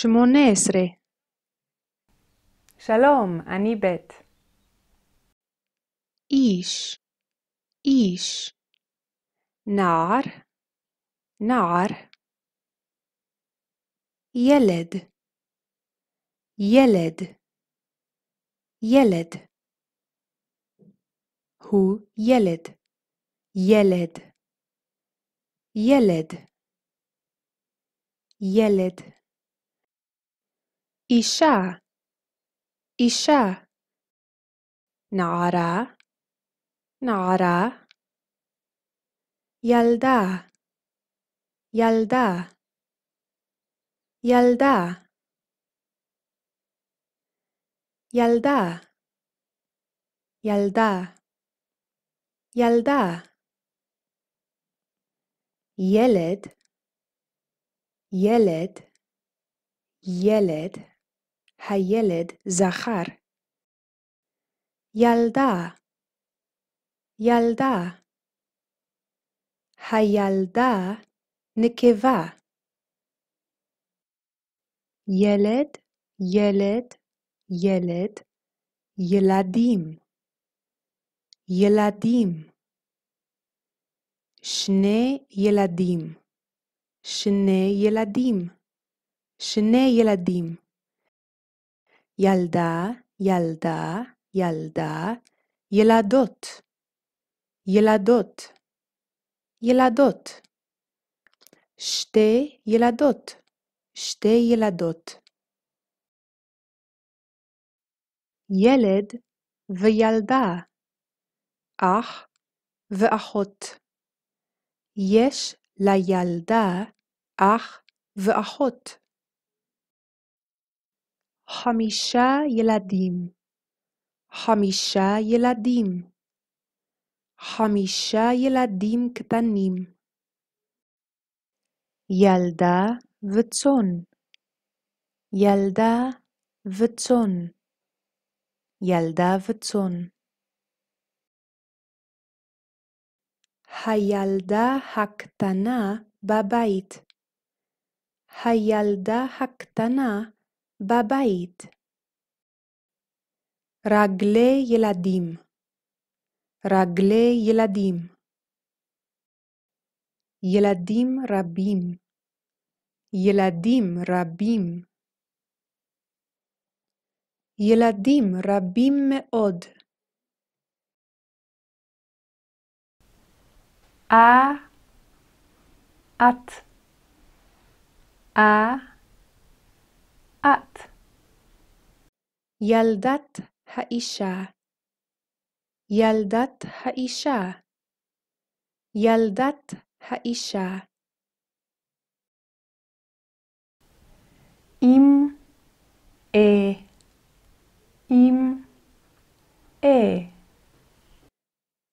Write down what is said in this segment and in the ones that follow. شمون نسري سلام أني بيت إيش نار يلد هو يلد إشاء نعرة يلدا يلد هيلد زخار يلدا هيلدا نكيفا يلد يلاديم شني يلاديم يلدا يلادوت شتي يلادوت يلد ويلدا أخ وأخوت يش لا يلدا أخ وأخوت خميشة يلاديم كتنيم يلدا وتون هيلدا حكتنا ببيت رجلي يلاديم يلاديم ربيم مئود أت يلدت هايشا إم إيه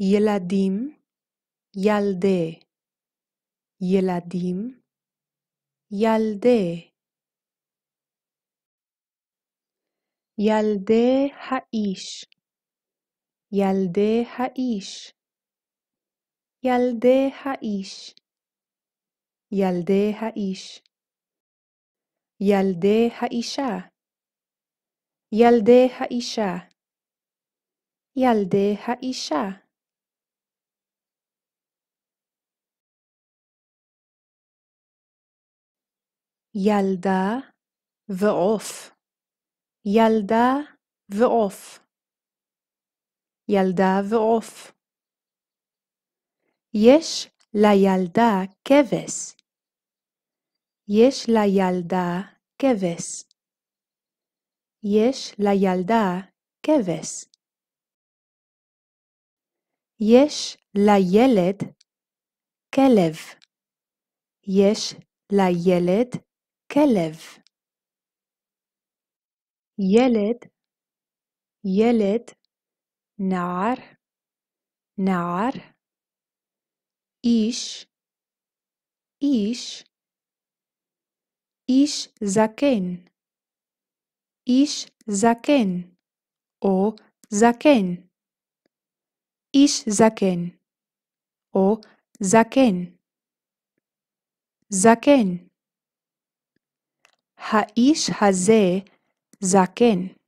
يلاديم يلدي يلدي هايشا يلدا وعوف يش لا يلدا كفس يش لا يلد كلب يلد نعر إيش زكن האיש הזה זקן.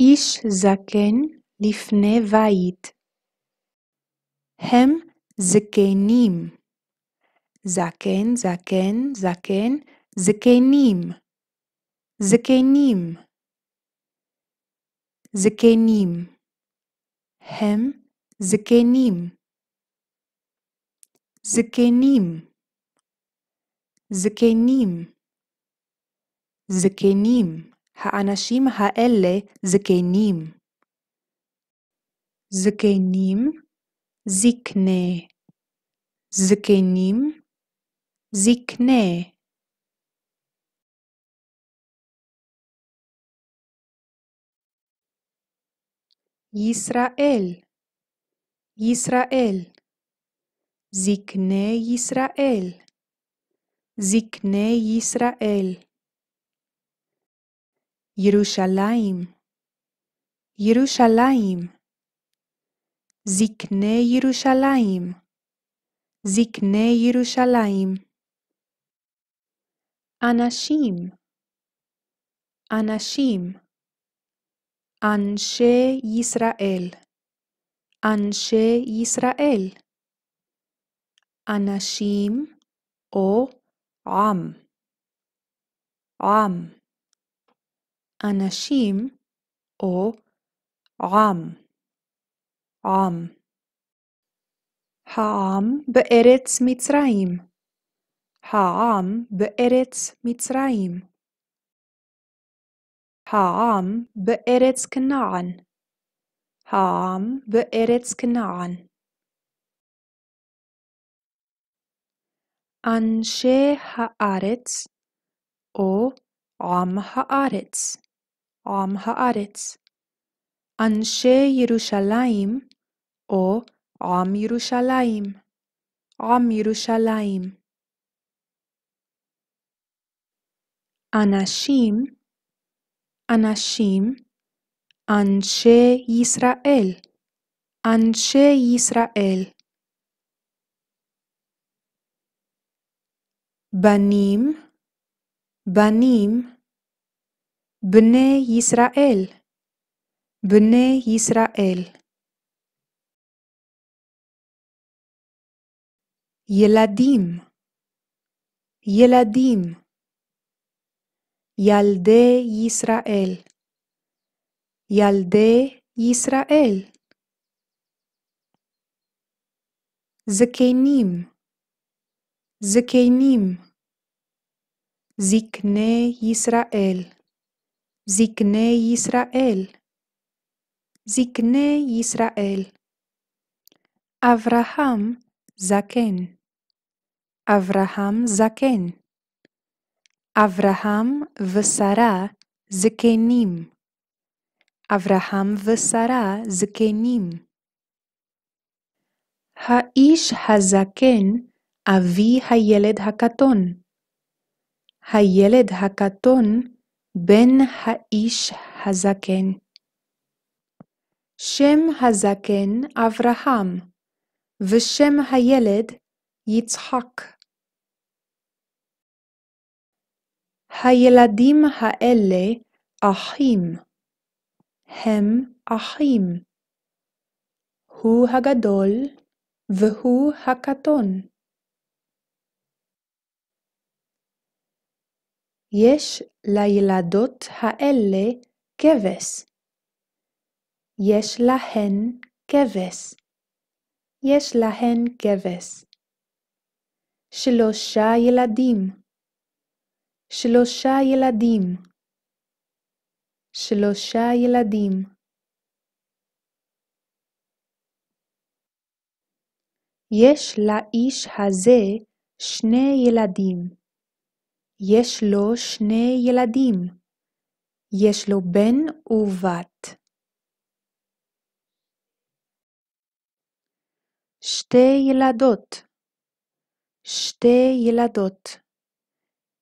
איש זקן לפני בית. הם זקנים. זקן, זקן, זקן, זקנים. זקנים. זקנים. הם זקנים. זקנים. זקנים. זקנים. האנשים האלה זקנים. זקנים. זקנה. זקנים. זקנה. ישראל. ישראל. זקני ישראל. זקני ישראל. ירושלים. ירושלים. זקני ירושלים. זקני ירושלים. אנשים. אנשים. אנשי ישראל. אנשי ישראל. אנשים או עם. עם. אנשים או עם. עם. העם בארץ מצרים. העם בארץ מצרים. העם בארץ כנען. העם בארץ כנען. אנשי הארץ או עם הארץ. עם הארץ. אנשי ירושלים או עם ירושלים. עם ירושלים. אנשים. אנשים. אנשי ישראל. אנשי ישראל. בנים, בנים, בני ישראל, בני ישראל. ילדים, ילדים, ילדי ישראל, ילדי ישראל. זקנים, זקנים. זקני ישראל. זקני ישראל. זקני ישראל. אברהם זקן. אברהם זקן. אברהם ושרה זקנים. אברהם ושרה זקנים. האיש הזקן אבי הילד הקטון. הילד הקטון בן האיש הזקן. שם הזקן אברהם, ושם הילד יצחק. הילדים האלה אחים. הם אחים. הוא הגדול והוא הקטון. יש לילדות האלה כבש. יש להן כבש. יש להן כבש. שלושה ילדים. שלושה ילדים. שלושה ילדים. יש לאיש הזה שני ילדים. יש לו שני ילדים. יש לו בן ובת. שתי ילדות. שתי ילדות.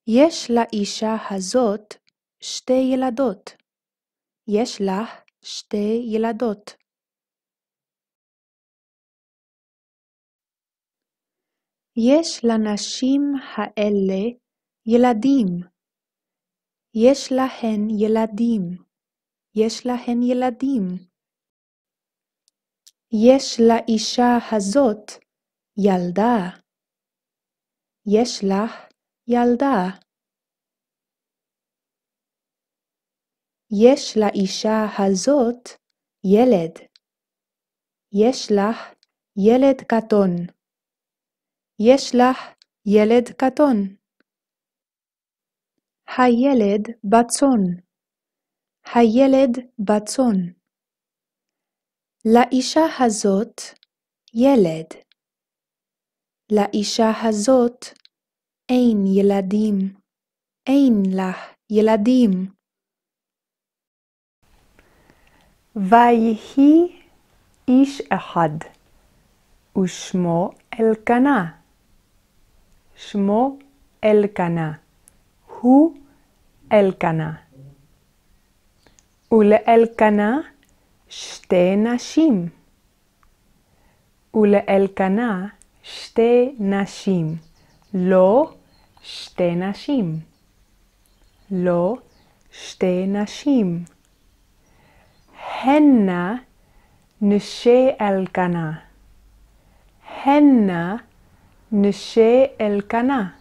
יש לאישה הזאת שתי ילדות. יש לה שתי ילדות. יש לנשים האלה يلاديم יש להן ילדים. יש להן ילדים. יש לאישה הזאת ילדה. יש לה ילדה. יש לאישה הזאת ילד. יש לה ילד קטון. יש לה ילד קטון. הילד בצון. הילד בצון. לאישה הזאת ילד. לאישה הזאת אין ילדים. אין לה ילדים. ויהי איש אחד, ושמו אלקנה. שמו אלקנה. הוא אלקנה. ולאלקנה שתי נשים. ולאלקנה שתי נשים. לא שתי נשים. לא שתי נשים. הנה נשי אלקנה. הנה נשי אלקנה.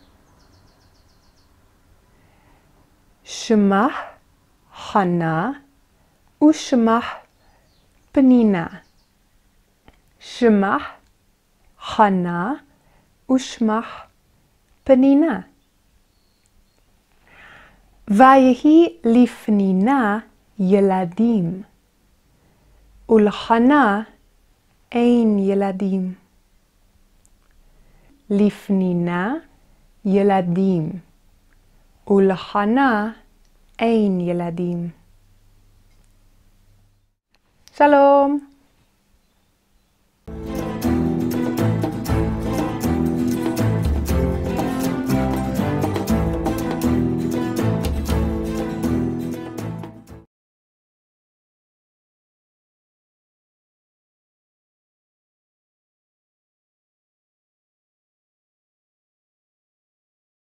שמה חנה ושמה פנינה. שמה חנה ושמה פנינה. ויהי לפנינה ילדים. ולחנה אין ילדים. לפנינה ילדים. ולחנה אין ילדים. שלום!